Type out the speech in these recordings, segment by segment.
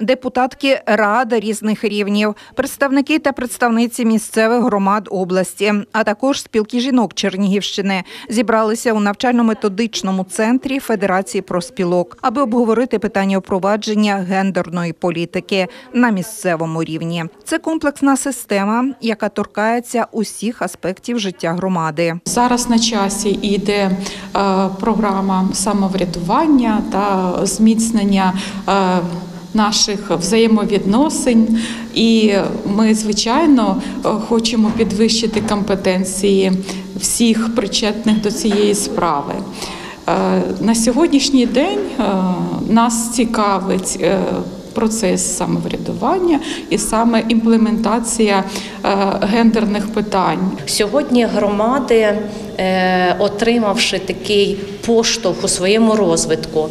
депутатки рад різних рівнів, представники та представниці місцевих громад області, а також спілки жінок Чернігівщини зібралися у навчально-методичному центрі Федерації профспілок, аби обговорити питання впровадження гендерної політики на місцевому рівні. Це комплексна система, яка торкається усіх аспектів життя громади. Зараз на часі йде програма самоврядування та зміцнення наших взаємовідносин, і ми, звичайно, хочемо підвищити компетенції всіх причетних до цієї справи. На сьогоднішній день нас цікавить процес самоврядування і саме імплементація гендерних питань. Сьогодні громади, отримавши такий поштовх у своєму розвитку,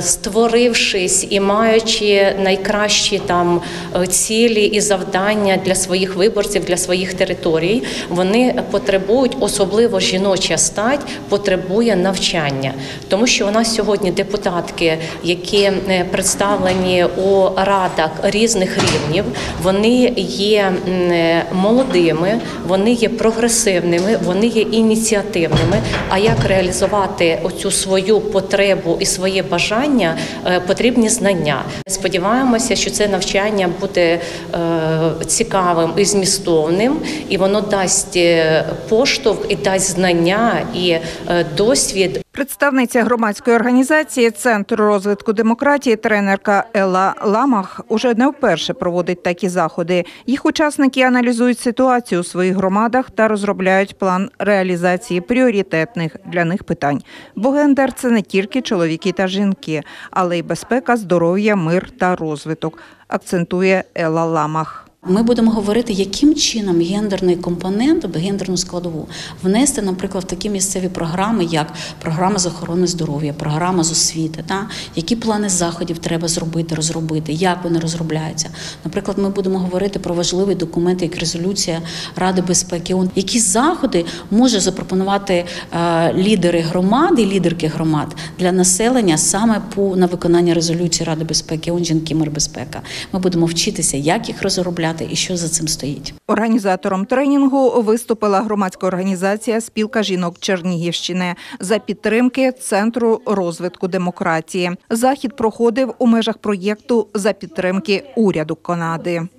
створившись і маючи найкращі там цілі і завдання для своїх виборців, для своїх територій, вони потребують, особливо жіноча стать, потребує навчання. Тому що у нас сьогодні депутатки, які представлені у радах різних рівнів, вони є молодими, вони є прогресивними, вони є ініціативними, а як реалізувати оцю свою потребу і своє бажання, потрібні знання. Сподіваємося, що це навчання буде цікавим і змістовним, і воно дасть поштовх, і дасть знання, і досвід. Представниця громадської організації «Центр розвитку демократії» тренерка Елла Ламах уже не вперше проводить такі заходи. Їх учасники аналізують ситуацію у своїх громадах та розробляють план реалізації пріоритетних для них питань. Бо гендер – це не тільки чоловіки та жінки, але й безпека, здоров'я, мир та розвиток, акцентує Елла Ламах. Ми будемо говорити, яким чином гендерний компонент, гендерну складову внести, наприклад, в такі місцеві програми, як програма з охорони здоров'я, програма з освіти, які плани заходів треба зробити, розробити, як вони розробляються. Наприклад, ми будемо говорити про важливі документи, як резолюція Ради безпеки ООН. Які заходи може запропонувати лідери громад і лідерки громад для населення саме на виконання резолюції Ради безпеки ООН «Жінки, мир, безпека». Ми будемо вчитися, як їх розробляти і що за цим стоїть. Організатором тренінгу виступила громадська організація «Спілка жінок Чернігівщини» за підтримки Центру розвитку демократії. Захід проходив у межах проєкту за підтримки уряду Канади.